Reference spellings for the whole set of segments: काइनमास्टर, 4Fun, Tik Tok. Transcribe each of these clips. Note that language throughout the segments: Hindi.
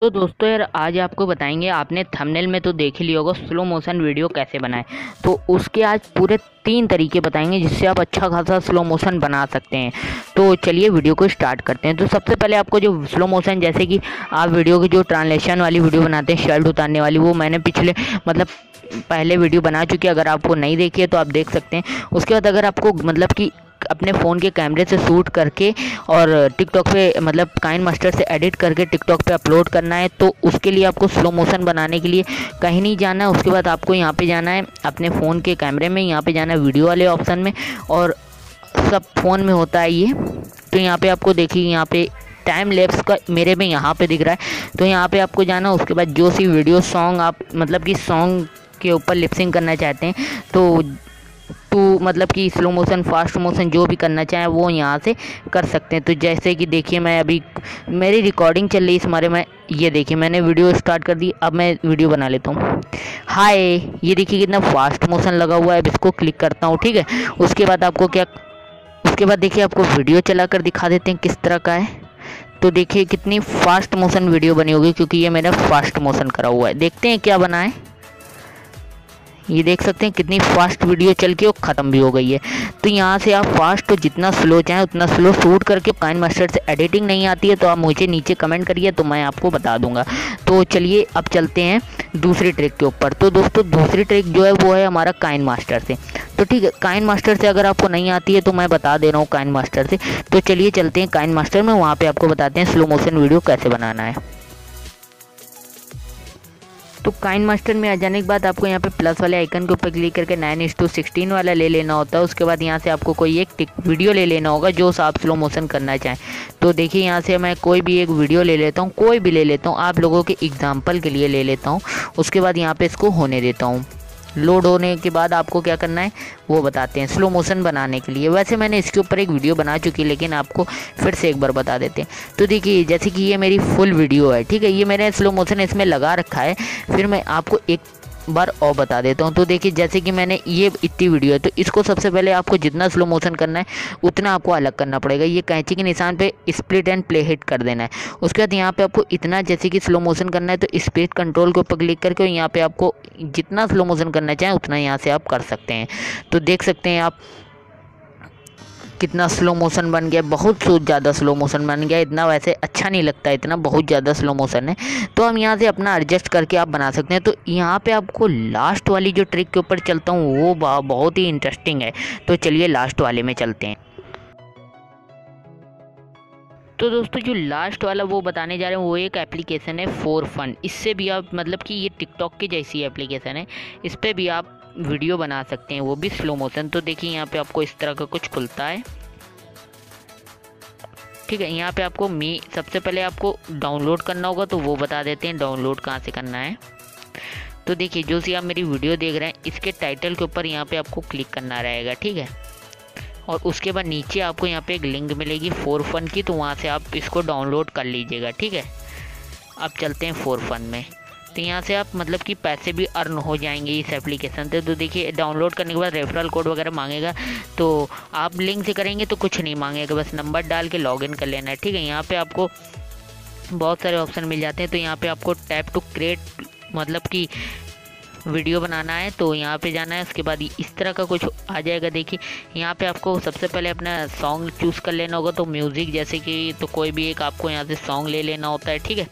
तो दोस्तों यार आज आपको बताएंगे, आपने थंबनेल में तो देख लिया होगा स्लो मोशन वीडियो कैसे बनाएं। तो उसके आज पूरे 3 तरीके बताएंगे जिससे आप अच्छा खासा स्लो मोशन बना सकते हैं। तो चलिए वीडियो को स्टार्ट करते हैं। तो सबसे पहले आपको जो स्लो मोशन, जैसे कि आप वीडियो की जो ट्रांसलेशन वाली वीडियो बनाते हैं, शर्ट उतारने वाली, वो मैंने पहले वीडियो बना चुकी है, अगर आपको नहीं देखी है तो आप देख सकते हैं। उसके बाद अगर आपको कि अपने फ़ोन के कैमरे से शूट करके और टिकटॉक पे काइनमास्टर से एडिट करके टिकटॉक पे अपलोड करना है, तो उसके लिए आपको स्लो मोशन बनाने के लिए कहीं नहीं जाना है। उसके बाद आपको यहाँ पे जाना है, अपने फ़ोन के कैमरे में यहाँ पे जाना है, वीडियो वाले ऑप्शन में, और सब फ़ोन में होता है ये। तो यहाँ पे आपको देखिए, यहाँ पे टाइम लैप्स का मेरे में यहाँ पे दिख रहा है, तो यहाँ पे आपको जाना। उसके बाद जो सी वीडियो सॉन्ग आप कि सॉन्ग के ऊपर लिपसिंग करना चाहते हैं, तो स्लो मोशन, फास्ट मोशन जो भी करना चाहें वो यहाँ से कर सकते हैं। तो जैसे कि देखिए, मैं अभी मेरी रिकॉर्डिंग चल रही है इस बारे में, ये देखिए मैंने वीडियो स्टार्ट कर दी। अब मैं वीडियो बना लेता हूँ। हाय, ये देखिए कितना फास्ट मोशन लगा हुआ है। अब इसको क्लिक करता हूँ, ठीक है। उसके बाद देखिए आपको वीडियो चला कर दिखा देते हैं किस तरह का है। तो देखिए कितनी फास्ट मोशन वीडियो बनी होगी, क्योंकि ये मैंने फास्ट मोशन करा हुआ है। देखते हैं क्या बना है। ये देख सकते हैं कितनी फास्ट वीडियो चल के और ख़त्म भी हो गई है। तो यहाँ से आप फास्ट और जितना स्लो चाहें उतना स्लो शूट करके, काइनमास्टर से एडिटिंग नहीं आती है तो आप मुझे नीचे कमेंट करिए, तो मैं आपको बता दूंगा। तो चलिए अब चलते हैं दूसरी ट्रिक के ऊपर। तो दोस्तों दूसरी ट्रिक जो है वो है हमारा काइनमास्टर से। तो ठीक है, काइनमास्टर से अगर आपको नहीं आती है तो मैं बता दे रहा हूँ काइनमास्टर से। तो चलिए चलते हैं काइनमास्टर में, वहाँ पर आपको बताते हैं स्लो मोशन वीडियो कैसे बनाना है। तो काइनमास्टर में आ जाने के बाद आपको यहाँ पे प्लस वाले आइकन के ऊपर क्लिक करके 9:16 वाला ले लेना होता है। उसके बाद यहाँ से आपको कोई एक वीडियो ले लेना होगा जो आप स्लो मोशन करना चाहें। तो देखिए यहाँ से मैं कोई भी एक वीडियो ले लेता हूँ, आप लोगों के एग्जाम्पल के लिए ले लेता हूँ। उसके बाद यहाँ पर इसको होने देता हूँ। लोड होने के बाद आपको क्या करना है वो बताते हैं स्लो मोशन बनाने के लिए। वैसे मैंने इसके ऊपर एक वीडियो बना चुकी है, लेकिन आपको फिर से एक बार बता देते हैं। तो देखिए जैसे कि ये मेरी फुल वीडियो है, ठीक है, ये मैंने स्लो मोशन इसमें लगा रखा है। फिर मैं आपको एक बार और बता देता हूँ। तो देखिए जैसे कि मैंने ये इतनी वीडियो है, तो इसको सबसे पहले आपको जितना स्लो मोशन करना है उतना आपको अलग करना पड़ेगा। ये कैंची के निशान पे स्प्लिट एंड प्ले हिट कर देना है। उसके बाद यहाँ पे आपको इतना जैसे कि स्लो मोशन करना है, तो स्पीड कंट्रोल के ऊपर क्लिक करके यहाँ पे आपको जितना स्लो मोशन करना चाहें उतना यहाँ से आप कर सकते हैं। तो देख सकते हैं आप कितना स्लो मोशन बन गया, बहुत ज़्यादा स्लो मोशन बन गया। इतना वैसे अच्छा नहीं लगता, इतना बहुत ज़्यादा स्लो मोशन है। तो हम यहाँ से अपना एडजस्ट करके आप बना सकते हैं। तो यहाँ पे आपको लास्ट वाली जो ट्रिक के ऊपर चलता हूँ, वो बहुत ही इंटरेस्टिंग है। तो चलिए लास्ट वाले में चलते हैं। तो दोस्तों जो लास्ट वाला वो बताने जा रहे हैं वो एक एप्लीकेशन है 4Fun। इससे भी आप ये टिकटॉक की जैसी एप्लीकेशन है, इस पर भी आप वीडियो बना सकते हैं, वो भी स्लो मोशन। तो देखिए यहाँ पे आपको इस तरह का कुछ खुलता है, ठीक है। यहाँ पे आपको सबसे पहले आपको डाउनलोड करना होगा, तो वो बता देते हैं डाउनलोड कहाँ से करना है। तो देखिए जो सी आप मेरी वीडियो देख रहे हैं, इसके टाइटल के ऊपर यहाँ पे आपको क्लिक करना रहेगा, ठीक है। और उसके बाद नीचे आपको यहाँ पर एक लिंक मिलेगी 4Fun की, तो वहाँ से आप इसको डाउनलोड कर लीजिएगा, ठीक है। अब चलते हैं 4Fun में। तो यहाँ से आप कि पैसे भी अर्न हो जाएंगे इस एप्लीकेशन से। तो देखिए डाउनलोड करने के बाद रेफरल कोड वगैरह मांगेगा, तो आप लिंक से करेंगे तो कुछ नहीं मांगेगा, बस नंबर डाल के लॉगिन कर लेना है, ठीक है। यहाँ पे आपको बहुत सारे ऑप्शन मिल जाते हैं। तो यहाँ पे आपको टैप टू क्रिएट वीडियो बनाना है, तो यहाँ पे जाना है। उसके बाद इस तरह का कुछ आ जाएगा। देखिए यहाँ पे आपको सबसे पहले अपना सॉन्ग चूज़ कर लेना होगा, तो म्यूज़िक जैसे कि कोई भी एक आपको यहाँ से सॉन्ग ले लेना होता है, ठीक है।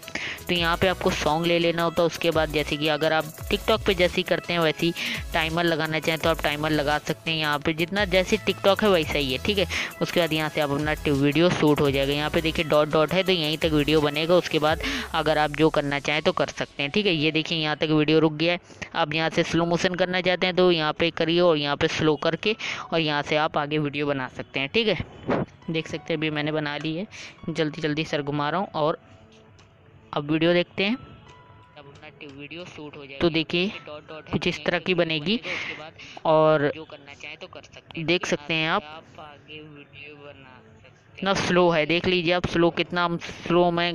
तो यहाँ पे आपको सॉन्ग ले लेना होता है। उसके बाद जैसे कि अगर आप टिकटॉक पे जैसी करते हैं वैसी टाइमर लगाना चाहें तो आप टाइमर लगा सकते हैं। यहाँ पर जितना जैसे टिकटॉक है वैसा ही है, ठीक है। उसके बाद यहाँ से आप अपना वीडियो शूट हो जाएगा। यहाँ पर देखिए डॉट डॉट है, तो यहीं तक वीडियो बनेगा। उसके बाद अगर आप जो करना चाहें तो कर सकते हैं, ठीक है। ये देखिए यहाँ तक वीडियो रुक गया है। अब यहाँ से स्लो मोशन करना चाहते हैं तो यहाँ पे करिए, और यहाँ पे स्लो करके और यहाँ से आप आगे वीडियो बना सकते हैं, ठीक है। देख सकते हैं अभी मैंने बना ली है, जल्दी जल्दी सर घुमा रहा हूँ। और अब वीडियो देखते हैं, अब अपना वीडियो शूट हो जाए। तो देखिए कुछ इस तरह की बनेगी, और जो करना चाहें तो कर सकते हैं, देख सकते हैं आप आगे वीडियो बना सकते हैं। इतना स्लो है, देख लीजिए आप स्लो कितना स्लो मैं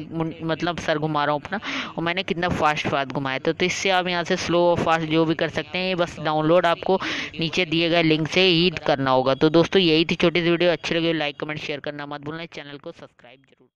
सर घुमा रहा हूँ अपना, और मैंने कितना फास्ट घुमाया था। तो इससे आप यहाँ से स्लो और फास्ट जो भी कर सकते हैं। ये बस डाउनलोड आपको नीचे दिए गए लिंक से ही करना होगा। तो दोस्तों यही थी छोटी सी वीडियो, अच्छी लगी लाइक कमेंट शेयर करना मत भूलना, चैनल को सब्सक्राइब जरूर।